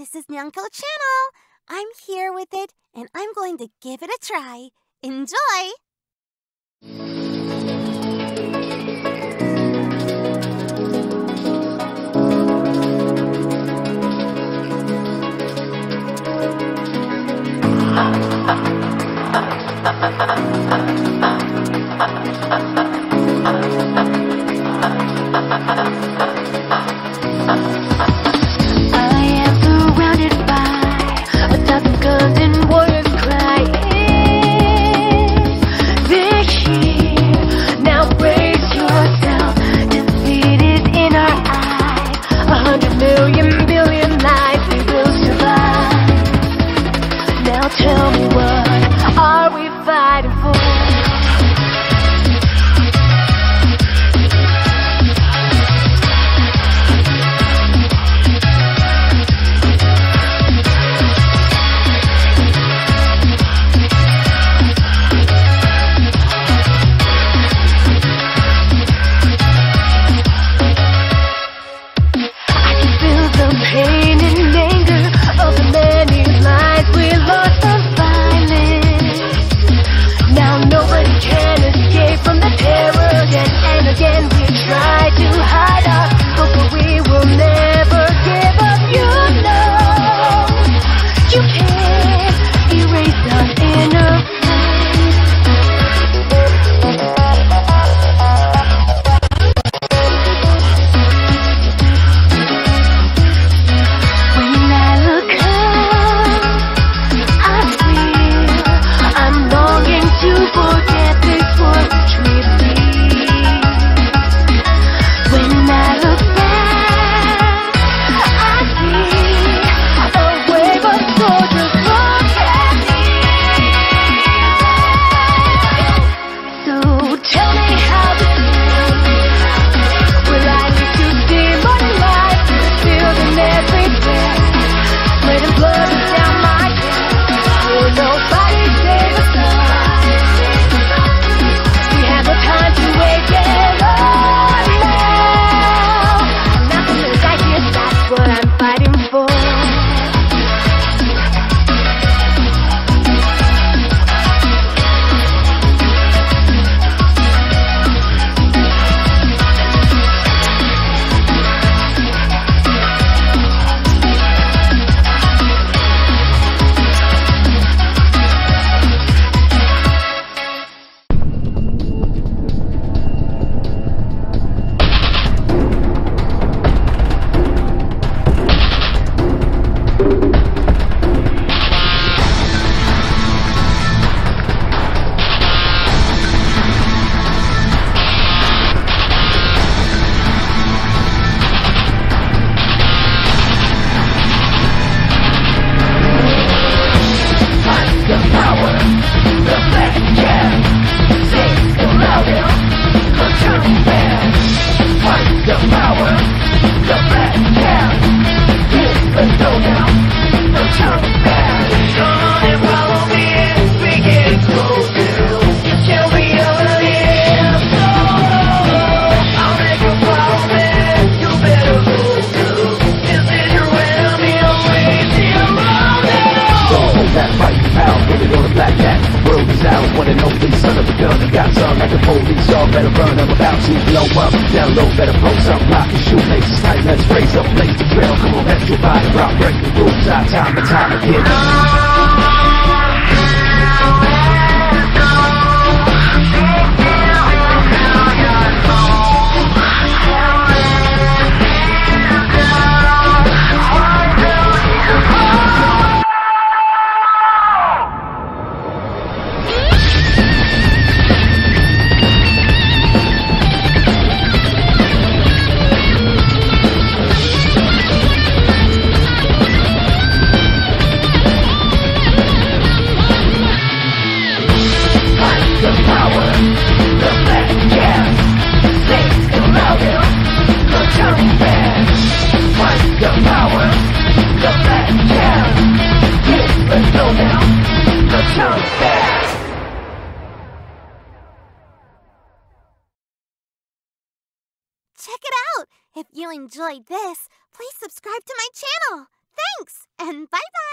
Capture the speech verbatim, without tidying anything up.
This is Nyanko Channel. I'm here with it, and I'm going to give it a try. Enjoy! Tell me, what are we fighting for? I can feel the pain and anger of the many lies we lost. Check it out! If you enjoyed this, please subscribe to my channel! Thanks, and bye-bye!